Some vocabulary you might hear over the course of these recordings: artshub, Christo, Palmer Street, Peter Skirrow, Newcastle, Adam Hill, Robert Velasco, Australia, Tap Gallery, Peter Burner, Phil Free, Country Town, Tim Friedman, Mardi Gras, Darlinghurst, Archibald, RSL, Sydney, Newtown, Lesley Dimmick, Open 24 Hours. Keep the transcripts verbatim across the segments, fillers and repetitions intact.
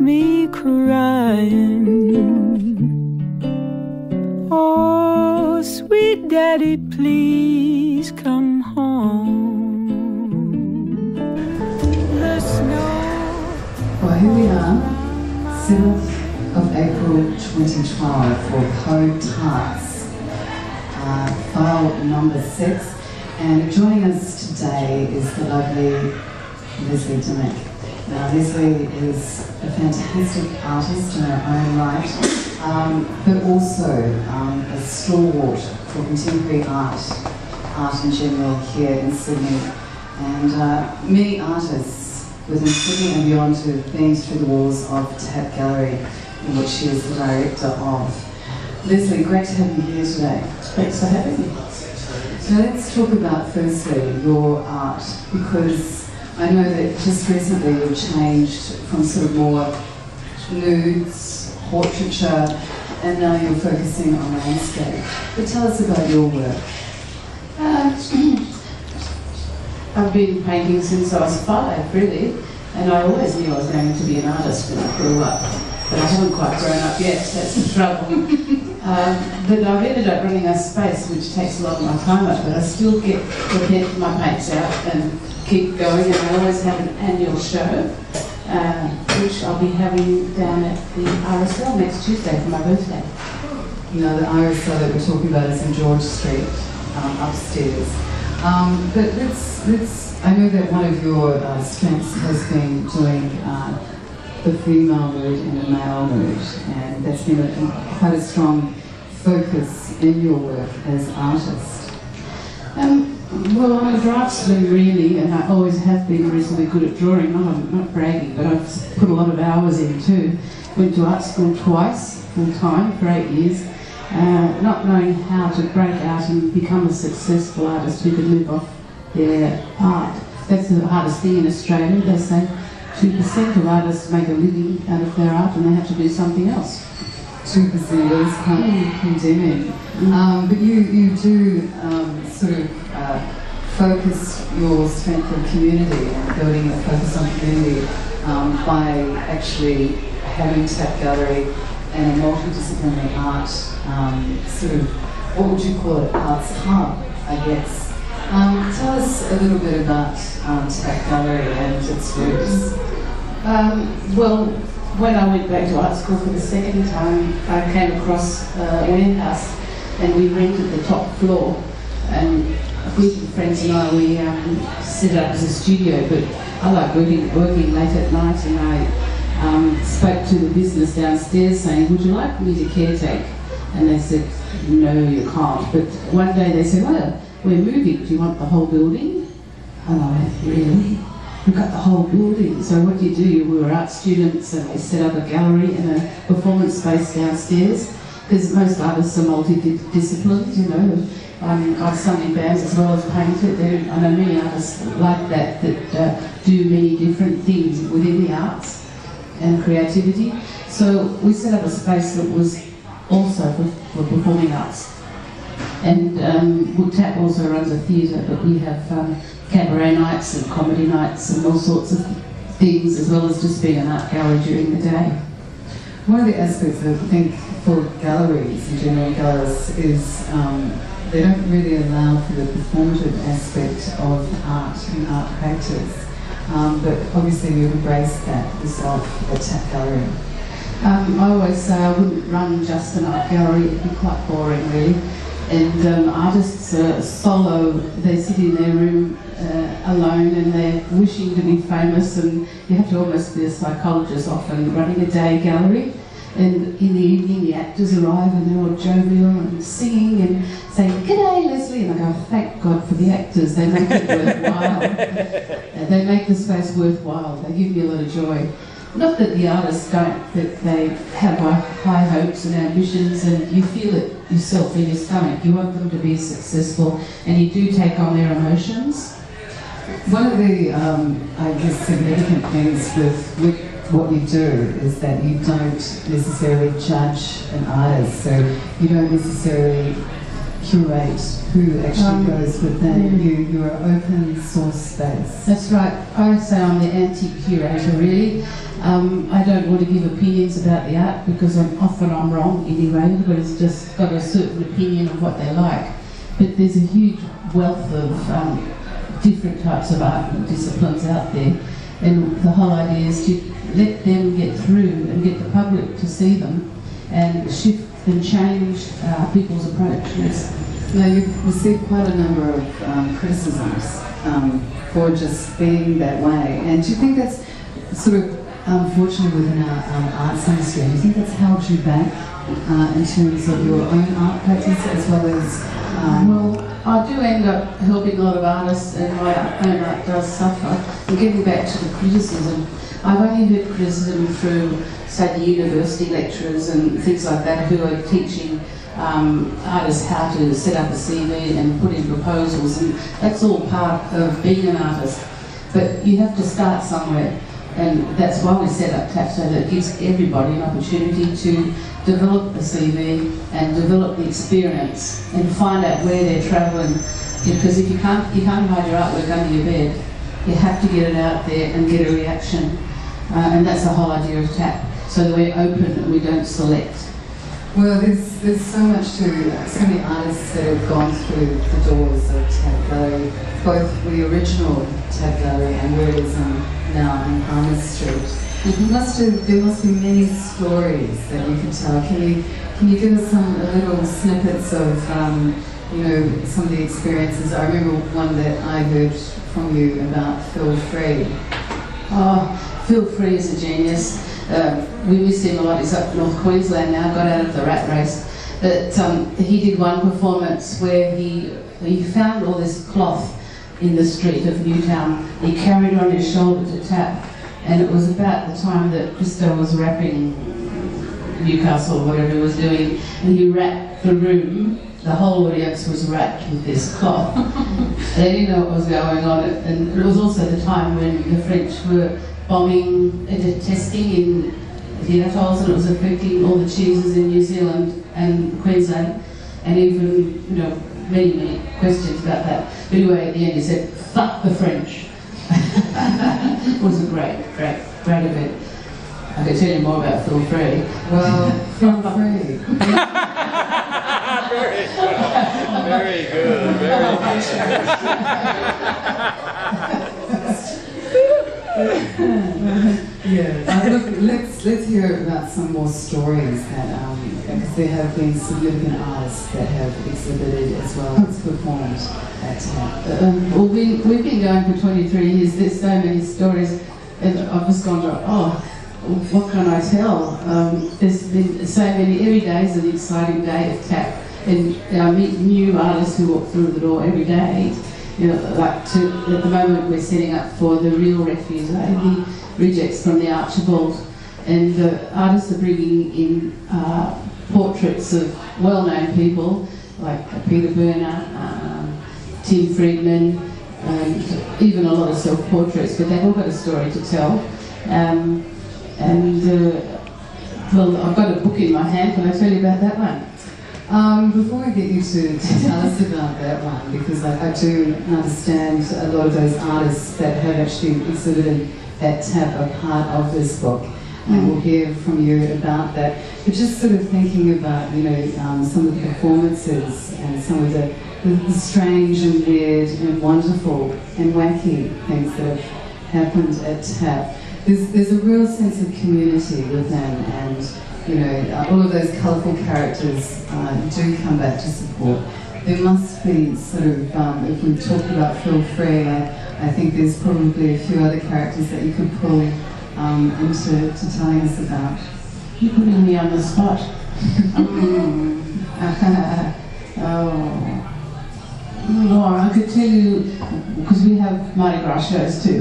me crying. Oh, sweet daddy, please come home. The snow. Well, here we are, seventh of April twenty twelve for poeTart's uh, file number six. And joining us today is the lovely Lesley Dimmick. Now, Lesley is a fantastic artist in her own right, um, but also um, a stalwart for contemporary art, art in general here in Sydney. And uh, many artists within Sydney and beyond who have been through the walls of Tap Gallery, in which she is the director of. Lesley, great to have you here today. Thanks for having me. So let's talk about, firstly, your art, because I know that just recently you've changed from sort of more nudes, portraiture, and now you're focusing on landscape. But tell us about your work. Uh, I've been painting since I was five, really, and I always knew I was going to be an artist when I grew up. But I haven't quite grown up yet, that's the trouble. Um, but I've ended up running a space which takes a lot of my time up, but I still get to my paints out and keep going, and I always have an annual show uh, which I'll be having down at the R S L next Tuesday for my birthday. You know, the R S L that we're talking about is in George Street, um, upstairs. Um, but let's, let's, I know that one of your uh, strengths has been doing uh, the female mood and the male mood, and that's been a, quite a strong focus in your work as artist. Um, well, I'm a draftsman really, and I always have been reasonably good at drawing. I'm not bragging, but I've put a lot of hours in too. Went to art school twice, full time, for eight years, uh, not knowing how to break out and become a successful artist who can live off their art. That's the hardest thing in Australia, they say. two percent of artists make a living out of their art, and they have to do something else. two percent is kind of condemning. Mm. Um, but you, you do um, sort of uh, focus your strength on community and building a focus on community um, by actually having Tap Gallery and a multidisciplinary art um, sort of, what would you call it, arts hub, I guess. Um, tell us a little bit about um, Tap Gallery and its roots. Um, well, when I went back to art school for the second time, I came across a warehouse and we rented the top floor. And a group of friends and I, we um, set up as a studio, but I like working, working late at night, and I um, spoke to the business downstairs saying, would you like me to caretake? And they said, no, you can't. But one day they said, well, we're moving, do you want the whole building? And I went, really? We've got the whole building. So what do you do? We were art students and we set up a gallery and a performance space downstairs, because most artists are multidisciplined, you know. Um, I've sung in bands as well as painted. There, I know many artists like that, that uh, do many different things within the arts and creativity. So we set up a space that was also for, for performing arts. And um, Tap also runs a theatre, but we have um, cabaret nights and comedy nights and all sorts of things, as well as just being an art gallery during the day. One of the aspects I think for galleries in general, galleries, is um, they don't really allow for the performative aspect of art and art practice, um, but obviously you embrace that yourself at Tap Gallery. Um, I always say I wouldn't run just an art gallery, it'd be quite boring really. And um, artists are solo, they sit in their room uh, alone and they're wishing to be famous, and you have to almost be a psychologist often, running a day gallery. And in the evening the actors arrive and they're all jovial and singing and saying, "G'day Lesley," and I go, thank God for the actors, they make it worthwhile. Uh, they make the space worthwhile, they give me a lot of joy. Not that the artists don't, but they have high hopes and ambitions, and you feel it yourself in your stomach. You want them to be successful, and you do take on their emotions. One of the, um, I guess, significant things with, with what you do is that you don't necessarily judge an artist, so you don't necessarily curate who actually um, goes within. Mm. You, you're an open source space. That's right. R S L, I'm the anti-curator, really. Um, I don't want to give opinions about the art because I'm, often I'm wrong anyway. Everybody's just got a certain opinion of what they like. But there's a huge wealth of um, different types of art and disciplines out there. And the whole idea is to let them get through and get the public to see them and shift and change uh, people's approaches. Now, you've received quite a number of um, criticisms um, for just being that way. And do you think that's sort of, unfortunately, um, within our um, arts industry, do you think that's held you back uh, in terms of your own art practice as well as... Um, well, I do end up helping a lot of artists, and my own art does suffer. And getting back to the criticism, I've only heard criticism through, say, the university lecturers and things like that who are teaching um, artists how to set up a C V and put in proposals, and that's all part of being an artist. But you have to start somewhere, and that's why we set up TAP, so that it gives everybody an opportunity to develop the C V and develop the experience and find out where they're travelling. Because if you can't, you can't hide your artwork under your bed. You have to get it out there and get a reaction. Uh, and that's the whole idea of TAP, so that we're open and we don't select. Well, there's, there's so much to, so many artists that have gone through the doors of TAP Gallery, both the original TAP Gallery and where it is now in Palmer Street. You must have, there must be many stories that you can tell. Can you, can you give us some little snippets of, um, you know, some of the experiences? I remember one that I heard from you about Phil Free. Oh, Phil Free is a genius. Uh, we miss him a lot. He's up North Queensland now, got out of the rat race. But um, he did one performance where he, he found all this cloth in the street of Newtown. He carried on his shoulder to TAP, and it was about the time that Christo was rapping Newcastle or whatever he was doing, and he wrapped the room. The whole audience was wrapped with this cloth. They didn't know what was going on, and it was also the time when the French were bombing and testing in the atolls, and it was affecting all the cheeses in New Zealand and Queensland, and even, you know, many, many questions about that. But anyway, at the end he said, "Fuck the French." It was a great, great, great event. I could tell you more about Phil Free. Well, Phil Free. Very good. Very good. Very good. Yeah. Uh, look, let's let's hear about some more stories that um, because there have been significant artists that have exhibited as well as performed at TAP. Um, well, we we've been going for twenty-three years. There's so many stories, and I've just gone to oh. What can I tell? Um, there's been so many. Every day is an exciting day of TAP, and I meet new artists who walk through the door every day. You know, like to, at the moment we're setting up for the real refuse, like the rejects from the Archibald, and the artists are bringing in uh, portraits of well-known people like Peter Burner, um, Tim Friedman, and even a lot of self-portraits. But they've all got a story to tell. Um, And, uh, well, I've got a book in my hand. Can I tell you about that one? Um, before I get you to, to tell us about that one, because I, I do understand a lot of those artists that have actually exhibited at TAP are part of this book. Mm. And we'll hear from you about that. But just sort of thinking about, you know, um, some of the performances and some of the, the strange and weird and wonderful and wacky things that have happened at TAP. There's, there's a real sense of community within, and you know, all of those colourful characters uh, do come back to support. There must be sort of, um, if we talk about Phil Free, I, I think there's probably a few other characters that you could pull um, into to telling us about. You're putting me on the spot. mm. uh, oh. Oh, I could tell you, because we have Mardi Gras shows too.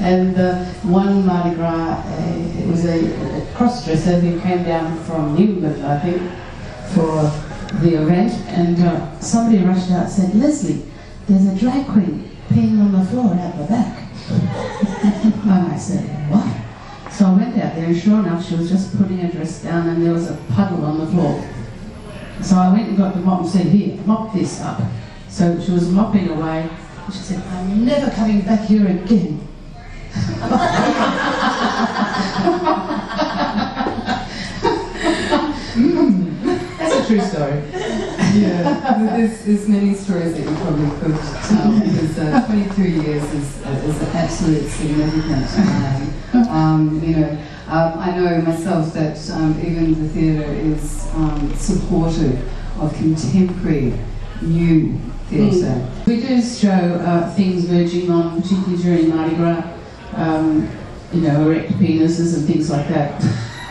And uh, one Mardi Gras, uh, it was a, a cross-dresser who came down from England, I think, for the event, and uh, somebody rushed out and said, "Lesley, there's a drag queen peeing on the floor out the back." And I said, "What?" So I went out there, and sure enough, she was just putting her dress down, and there was a puddle on the floor. So I went and got the mop and said, here, mop this up. So she was mopping away, and she said, I'm never coming back here again. mm, that's a true story. Yeah, there's, there's many stories that you probably could tell, because uh, twenty-two years is, is an absolute significant time. Um, you know, um, I know myself that um, even the theatre is um, supportive of contemporary new theatre. Mm. We do show uh, things verging on, particularly during Mardi Gras, um, you know, erect penises and things like that.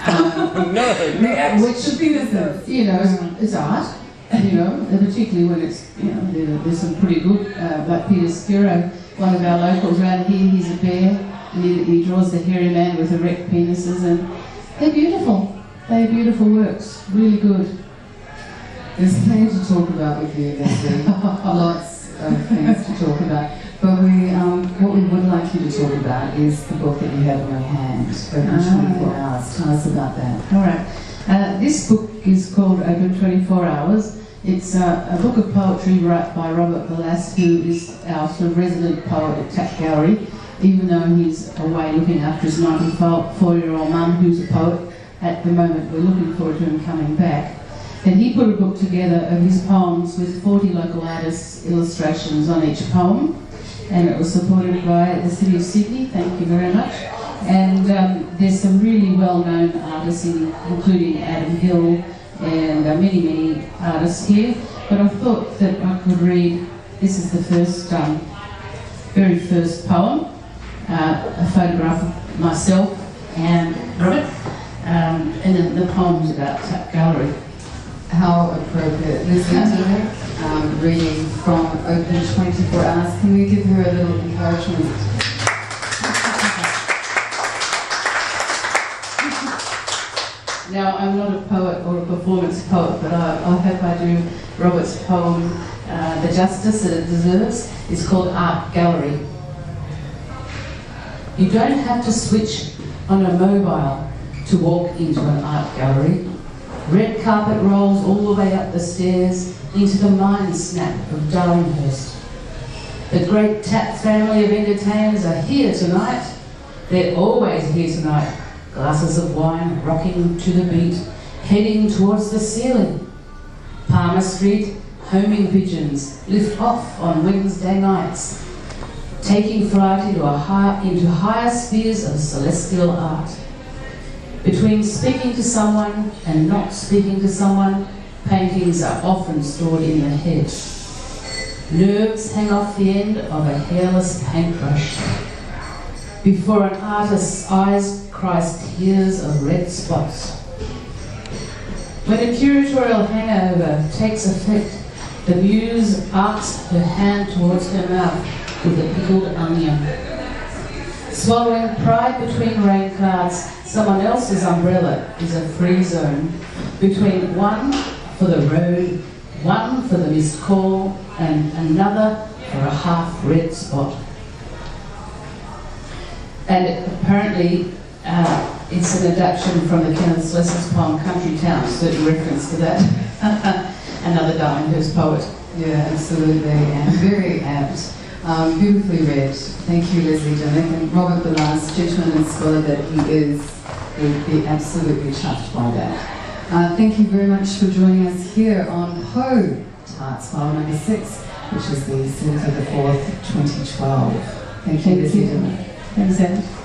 Um, no, no, which penises, you know, is, is art. You know, particularly when it's, you know, there, there's some pretty good, uh, like Peter Skirrow, one of our locals around here, he's a bear, and he, he draws the hairy man with erect penises, and they're beautiful. They're beautiful works, really good. There's plenty to talk about with you, Lesley. Lots of things to talk about. But we, um, what we would like you to talk about is the book that you have in your hand, Open twenty-four Hours. Tell us about that. All right. Uh, this book is called Open twenty-four Hours. It's uh, a book of poetry written by Robert Velasco, who is our sort of resident poet at Tap Gallery, even though he's away looking after his ninety-four-year-old mum, who's a poet at the moment. We're looking forward to him coming back. And he put a book together of his poems with forty local artists' illustrations on each poem, and it was supported by the City of Sydney. Thank you very much. And um, there's some really well-known artists, in, including Adam Hill and uh, many, many artists here. But I thought that I could read, this is the first, um, very first poem, uh, a photograph of myself and Robert, um, and then the poem's about Tap Gallery. How appropriate. Lesley Dimmick, um, reading from Open twenty-four Hours. Can we give her a little encouragement? Now, I'm not a poet or a performance poet, but I, I hope I do. Robert's poem, uh, The Justice That It Deserves, is called Art Gallery. You don't have to switch on a mobile to walk into an art gallery. Red carpet rolls all the way up the stairs into the mind snap of Darlinghurst. The great Tap family of entertainers are here tonight. They're always here tonight. Glasses of wine rocking to the beat, heading towards the ceiling. Palmer Street, homing pigeons lift off on Wednesday nights, taking flight into, a high, into higher spheres of celestial art. Between speaking to someone and not speaking to someone, paintings are often stored in the head. Nerves hang off the end of a hairless paintbrush. Before an artist's eyes cries tears of red spots. When a curatorial hangover takes effect, the muse arcs her hand towards her mouth with a pickled onion. Swallowing pride between rain clouds, someone else's umbrella is a free zone, between one for the road, one for the missed call, and another for a half-red spot. And apparently, Uh, it's an adaptation from the Kenneth Slessor's poem Country Town, certain reference to that. Another Darlinghurst poet. Yeah, absolutely, and very apt. Um, beautifully read. Thank you, Lesley Dimmick. And Robert Velasco, gentleman and scholar that he is, would be absolutely touched by that. Uh, thank you very much for joining us here on poeTart's file number six, which is the seventh of the fourth, twenty twelve. Thank you, Lesley Dimmick. Thanks, Adam.